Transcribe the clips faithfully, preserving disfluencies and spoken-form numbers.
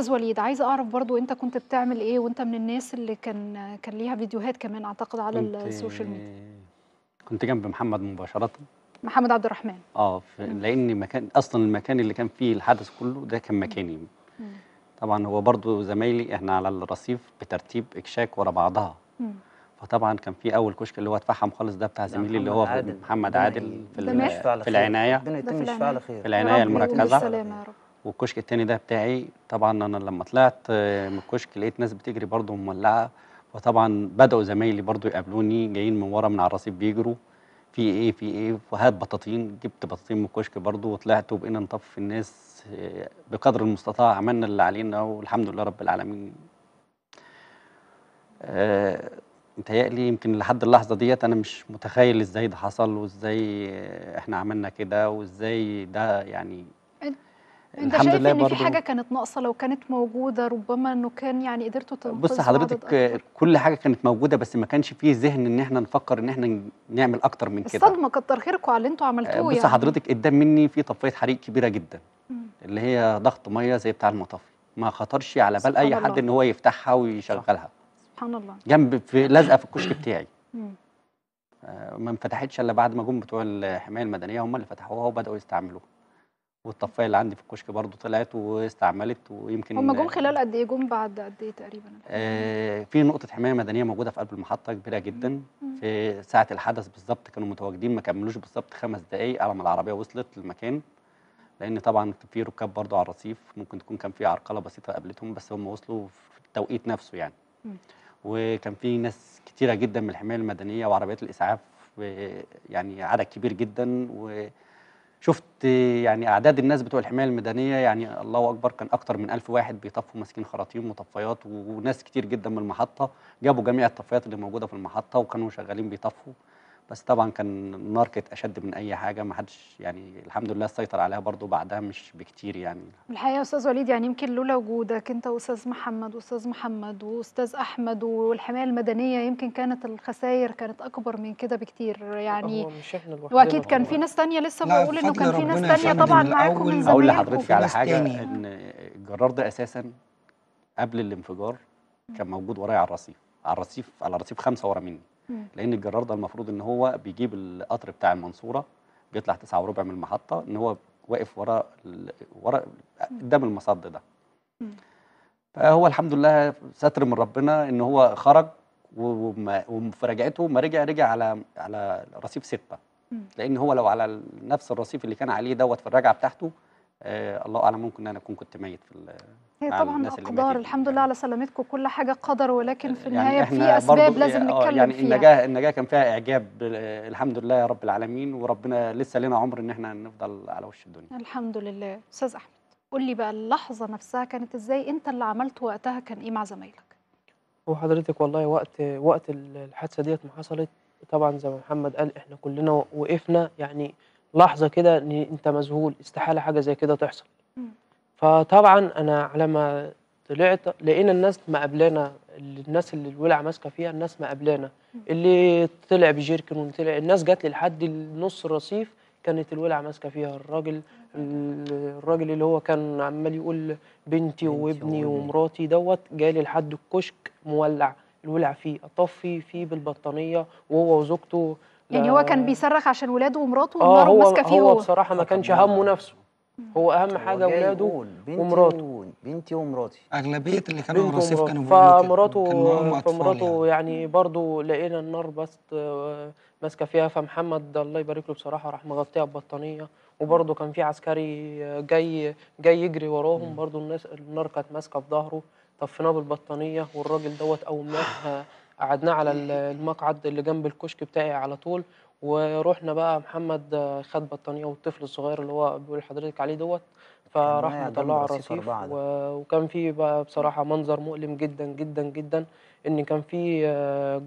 استاذ وليد، عايزه اعرف برضو انت كنت بتعمل ايه، وانت من الناس اللي كان كان ليها فيديوهات كمان اعتقد على السوشيال ميديا. كنت جنب محمد مباشره، محمد عبد الرحمن. اه لان مكان اصلا المكان اللي كان فيه الحدث كله ده كان مكاني. مم. طبعا هو برضو زمايلي احنا على الرصيف بترتيب اكشاك ورا بعضها. مم. فطبعا كان في اول كشك اللي هو اتفحم خالص، ده بتاع زميلي اللي هو عادل. محمد عادل في, في العنايه في العنايه المركزه، والكشك الثاني ده بتاعي. طبعا انا لما طلعت من الكشك لقيت ناس بتجري برضو مولعه، وطبعا بداوا زمايلي برضو يقابلوني جايين من ورا من على الرصيف بيجروا، في ايه في ايه، وهات بطاطين. جبت بطاطين من الكشك برضو وطلعت، وبقينا نطفي الناس بقدر المستطاع، عملنا اللي علينا والحمد لله رب العالمين. أه متهيألي يمكن لحد اللحظه ديت انا مش متخيل ازاي ده حصل، وازاي احنا عملنا كده، وازاي ده يعني انت الحمد شايف لله ان برضو. في حاجه كانت ناقصه لو كانت موجوده ربما انه كان يعني قدرتوا تنقذوا؟ بص حضرتك كل حاجه كانت موجوده، بس ما كانش فيه ذهن ان احنا نفكر ان احنا نعمل اكتر من كده. الصدمه كتر خيركم على اللي انتوا عملتوه. بص يعني حضرتك قدام مني في طفايه حريق كبيره جدا، مم. اللي هي ضغط ميه زي بتاع المطافي، ما خطرش على بال اي حد ان هو يفتحها ويشغلها. سبحان الله. جنب في لازقه في الكشك بتاعي، مم. ما انفتحتش الا بعد ما جم بتوع الحمايه المدنيه هم اللي فتحوها وبداوا يستعملوها. والطفايه اللي عندي في الكشك برضو طلعت واستعملت. ويمكن هم جم خلال قد ايه؟ جم بعد قد ايه تقريبا؟ آه في نقطه حمايه مدنيه موجوده في قلب المحطه كبيره جدا. مم. في ساعه الحدث بالظبط كانوا متواجدين، ما كملوش بالظبط خمس دقائق على ما العربيه وصلت للمكان، لان طبعا في ركاب برضو على الرصيف، ممكن تكون كان في عرقله بسيطه قابلتهم، بس هم وصلوا في التوقيت نفسه يعني. مم. وكان في ناس كتيره جدا من الحمايه المدنيه وعربيات الاسعاف، يعني عدد كبير جدا. و شفت يعني اعداد الناس بتوع الحمايه المدنيه، يعني الله اكبر، كان اكتر من ألف واحد بيطفوا ماسكين خراطيم وطفايات، وناس كتير جدا من المحطه جابوا جميع الطفايات اللي موجوده في المحطه وكانوا شغالين بيطفوا. بس طبعا كان النار كانت اشد من اي حاجه، ما حدش يعني الحمد لله سيطر عليها برضو بعدها مش بكتير يعني. الحقيقه يا استاذ وليد يعني يمكن لولا وجودك انت واستاذ محمد واستاذ محمد واستاذ احمد والحمايه المدنيه يمكن كانت الخسائر كانت اكبر من كده بكتير يعني. مش احنا لوحدنا، واكيد كان في ناس ثانيه. لسه بقول انه كان في ناس ثانيه طبعا معاكم من زمان. اقول لحضرتك على حاجه، ان الجرار ده اساسا قبل الانفجار كان موجود ورايا على الرصيف، على الرصيف على الرصيف خمسه ورا مني، لان الجرار ده المفروض ان هو بيجيب القطر بتاع المنصوره بيطلع تسعة وربع من المحطه، ان هو واقف ورا ورا قدام المصد ده. فهو الحمد لله ستر من ربنا ان هو خرج، وفي رجعته ما رجع رجع على على رصيف ستة، لان هو لو على نفس الرصيف اللي كان عليه دوت في الرجعه بتاعته آه الله اعلم ممكن انا اكون كنت ميت في هي طبعا اقدار. الحمد لله على سلامتكم، كل حاجه قدر، ولكن في النهايه يعني في اسباب لازم نتكلم يعني فيها. النجاه النجاه كان فيها اعجاب الحمد لله يا رب العالمين، وربنا لسه لنا عمر ان احنا نفضل على وش الدنيا الحمد لله. استاذ احمد قول لي بقى اللحظه نفسها كانت ازاي، انت اللي عملته وقتها كان ايه مع زمايلك؟ هو حضرتك والله وقت وقت الحادثه ديت ما حصلت، طبعا زي ما محمد قال احنا كلنا وقفنا يعني لحظه كده، ان انت مذهول، استحاله حاجه زي كده تحصل. فطبعا انا على ما طلعت لقينا الناس مقابلانا، الناس اللي الولعه ماسكه فيها الناس مقابلانا، اللي طلع بجيركن وطلع، الناس جت لي لحد نص الرصيف كانت الولعه ماسكه فيها. الراجل الراجل اللي هو كان عمال يقول بنتي وابني ومراتي دوت جالي لحد الكشك مولع، الولعه فيه اطفي فيه بالبطانيه، وهو وزوجته يعني هو كان بيصرخ عشان ولاده ومراته والنار آه ماسكه فيه. هو بصراحه ما كانش همه نفسه، هو اهم حاجه ولاده ومراته، بنتي ومراتي اغلبيه اللي كانوا على الرصيف كانوا فمراته فمراته يعني برضو لقينا النار بس ماسكه فيها. فمحمد الله يبارك له بصراحه راح مغطيها ببطانيه، وبرضو كان في عسكري جاي جاي يجري وراهم، برضو الناس النار كانت ماسكه في ظهره، طفيناه بالبطانيه. والراجل دوت اول ما قعدناه على المقعد اللي جنب الكشك بتاعي على طول، ورحنا بقى محمد خد بطانيه والطفل الصغير اللي هو بيقول لحضرتك عليه دوت، فراحنا طلعوا على الرصيف. وكان في بقى بصراحه منظر مؤلم جدا جدا جدا، ان كان في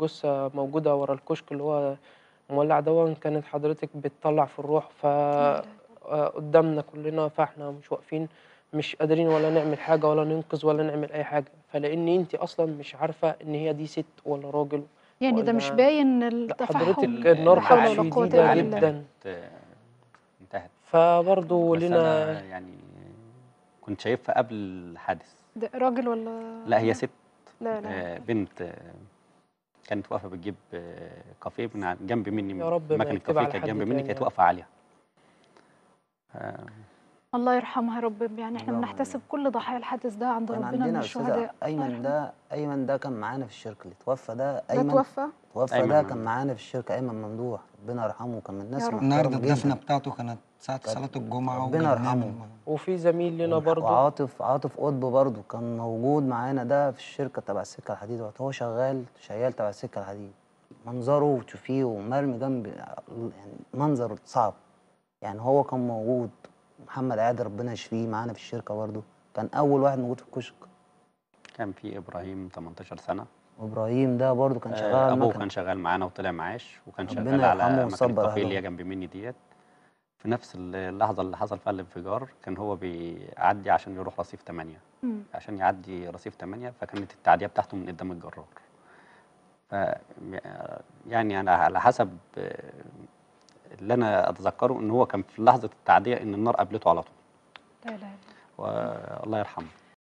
جثه موجوده ورا الكشك اللي هو مولع دوت، كانت حضرتك بتطلع في الروح ف قدامنا كلنا، فاحنا مش واقفين مش قادرين ولا نعمل حاجه ولا ننقذ ولا نعمل اي حاجه، فلان انت اصلا مش عارفه ان هي دي ست ولا راجل يعني، ده مش باين التفاحم حضرتك. النار كانت شديده جدا انتهت، فبرضه لنا يعني كنت شايفها قبل الحادث. ده راجل ولا؟ لا هي ست. لا لا آه بنت آه كانت واقفه بتجيب آه كافيه من جنب مني، يا رب مكنه الكافيه كانت جنب مني، كانت واقفه عليها. آه الله يرحمها يا رب. يعني احنا بنحتسب كل ضحايا الحادث ده عند ربنا من الشهداء. ايمن ده ايمن ده كان معانا في الشركه اللي توفى ده. ايمن ده توفى توفى ده كان معانا في الشركه ايمن ممدوح، ربنا يرحمه، كان من الناس المحترمه جدا. النهارده الدفنه بتاعته كانت ساعه صلاه الجمعه، ربنا يرحمه. وفي زميل لنا برضه عاطف عاطف قطب برضه كان موجود معانا، ده في الشركه تبع السكه الحديد، هو شغال شغال تبع السكه الحديد. منظره وتشوفيه ومرمي جنب، يعني منظر صعب. يعني هو كان موجود. محمد عادل ربنا يشفيه معانا في الشركه برضه، كان اول واحد موجود في الكشك. كان في ابراهيم تمنتاشر سنة. ابراهيم ده برضه كان شغال، آه ابوه كان شغال معانا وطلع معاش، وكان شغال على مكان الكافيه اللي هي جنب مني ديت. في نفس اللحظه اللي حصل فيها الانفجار كان هو بيعدي عشان يروح رصيف ثمانية، عشان يعدي رصيف ثمانية، فكانت التعديه بتاعته من قدام الجرار. ف يعني انا على حسب اللي انا اتذكره ان هو كان في لحظه التعديه ان النار قابلته على طول. لا لا الله يرحمه.